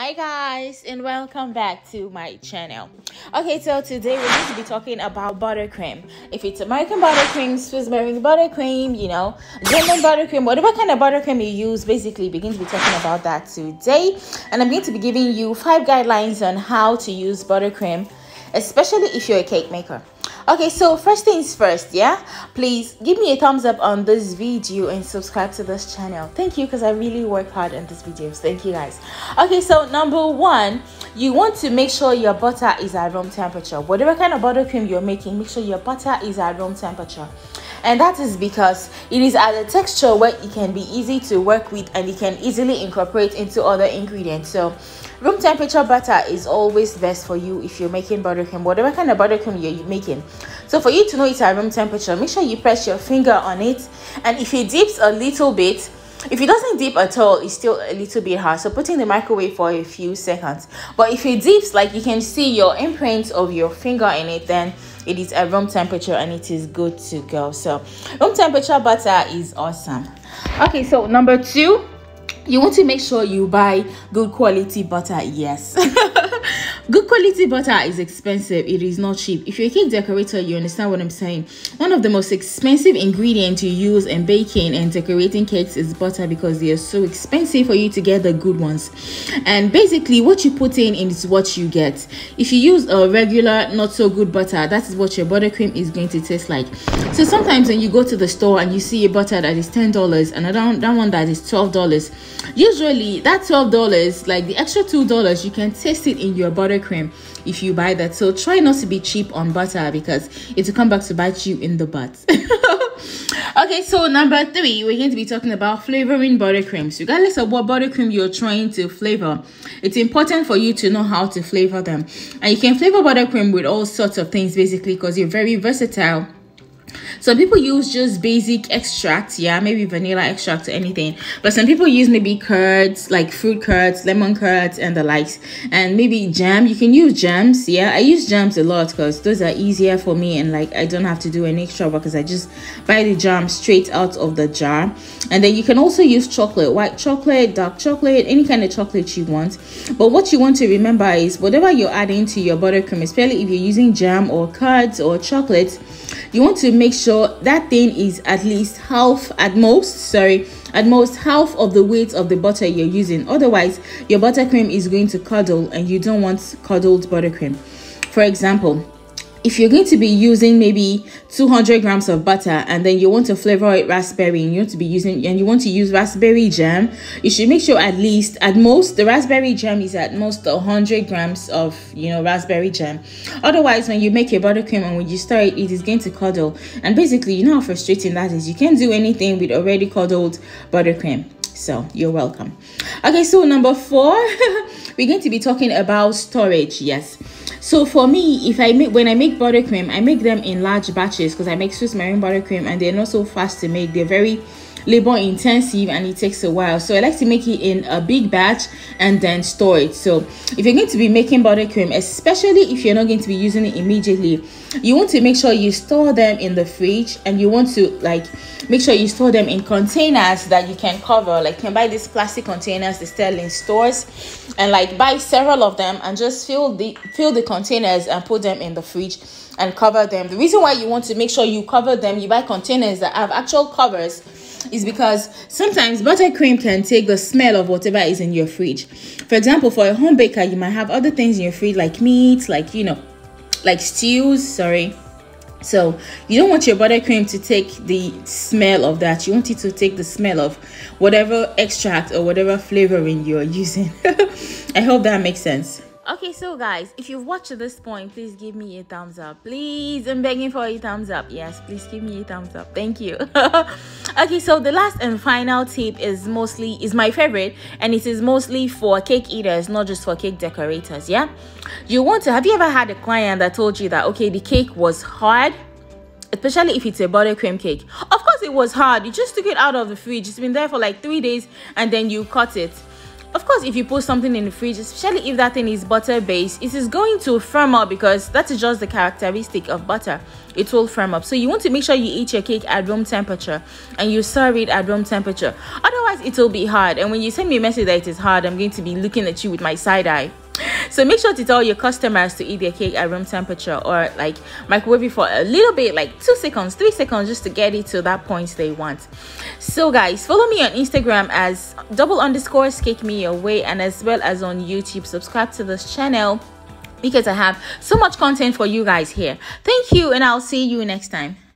Hi guys, and welcome back to my channel. Okay, so today we're going to be talking about buttercream. If it's American buttercream, Swiss meringue buttercream, you know, German buttercream, whatever kind of buttercream you use, basically we're going to be talking about that today. And I'm going to be giving you 5 guidelines on how to use buttercream, especially if you're a cake maker. Okay, so first things first, yeah, please give me a thumbs up on this video and subscribe to this channel. Thank you, because I really work hard on these videos. Thank you guys. Okay, so number 1, you want to make sure your butter is at room temperature. Whatever kind of buttercream you're making, make sure your butter is at room temperature. And that is because it is at a texture where it can be easy to work with and it can easily incorporate into other ingredients. So room temperature butter is always best for you if you're making buttercream, whatever kind of buttercream you're making. So for you to know it's at room temperature, make sure you press your finger on it. And if it dips a little bit, if it doesn't dip at all, it's still a little bit hard, so put in the microwave for a few seconds. But if it dips, like you can see your imprint of your finger in it, then it is at room temperature and it is good to go. So room temperature butter is awesome. Okay, so number 2, you want to make sure you buy good quality butter. Yes. Good quality butter is expensive. It is not cheap. If you're a cake decorator, you understand what I'm saying. One of the most expensive ingredients you use in baking and decorating cakes is butter, because they are so expensive for you to get the good ones. And basically what you put in is what you get. If you use a regular, not so good butter, that is what your buttercream is going to taste like. So sometimes when you go to the store and you see a butter that is $10 and another one that is $12, usually that $12, like the extra $2, you can taste it in your butter cream if you buy that. So try not to be cheap on butter, because it will come back to bite you in the butt. Okay, so number 3, we're going to be talking about flavoring buttercreams. Regardless of what buttercream you're trying to flavor, it's important for you to know how to flavor them. And you can flavor buttercream with all sorts of things, basically, because you're very versatile. Some people use just basic extract, yeah, maybe vanilla extract or anything, but some people use maybe curds, like fruit curds, lemon curds and the likes, and maybe jam. You can use jams, yeah. I use jams a lot because those are easier for me, and like I don't have to do any extra work because I just buy the jam straight out of the jar. And then you can also use chocolate, white chocolate, dark chocolate, any kind of chocolate you want. But what you want to remember is whatever you're adding to your buttercream, especially if you're using jam or curds or chocolate, you want to make sure that thing is at least half, at most half of the weight of the butter you're using. Otherwise your buttercream is going to curdle, and you don't want curdled buttercream. For example, if you're going to be using maybe 200 grams of butter and then you want to flavor it raspberry, and you want to use raspberry jam, you should make sure at most the raspberry jam is at most 100 grams of, you know, raspberry jam. Otherwise when you make your buttercream and when you stir it, it is going to curdle, and basically you know how frustrating that is. You can't do anything with already curdled buttercream. So you're welcome. Okay, so number 4, we're going to be talking about storage. Yes. So for me, when I make buttercream, I make them in large batches because I make Swiss meringue buttercream, and they're not so fast to make. They're very labor intensive and it takes a while. So I like to make it in a big batch and then store it. So if you're going to be making buttercream, especially if you're not going to be using it immediately, you want to make sure you store them in the fridge, and you want to like make sure you store them in containers that you can cover. Like you can buy these plastic containers they sell in stores, and like buy several of them and just fill the containers and put them in the fridge and cover them. The reason why you want to make sure you cover them, you buy containers that have actual covers, is because sometimes buttercream can take the smell of whatever is in your fridge. For example, for a home baker, you might have other things in your fridge like meat, like, you know, like stews, sorry. So you don't want your buttercream to take the smell of that. You want it to take the smell of whatever extract or whatever flavoring you're using. I hope that makes sense. Okay, so guys, if you've watched to this point, please give me a thumbs up. Please, I'm begging for a thumbs up. Yes, please give me a thumbs up. Thank you. Okay, so the last and final tip is my favorite, and it is mostly for cake eaters, not just for cake decorators, yeah? Have you ever had a client that told you that, okay, the cake was hard, especially if it's a buttercream cake? Of course it was hard. You just took it out of the fridge. It's been there for like 3 days, and then you cut it. Of course, if you put something in the fridge, especially if that thing is butter based, it is going to firm up because that is just the characteristic of butter. It will firm up. So you want to make sure you eat your cake at room temperature and you serve it at room temperature. Otherwise, it will be hard. And when you send me a message that it is hard, I'm going to be looking at you with my side eye. So make sure to tell your customers to eat their cake at room temperature, or like microwave it for a little bit, like 2 seconds, 3 seconds, just to get it to that point they want. So guys, follow me on Instagram as _CakeMeAWay and as well as on YouTube. Subscribe to this channel because I have so much content for you guys here. Thank you, and I'll see you next time.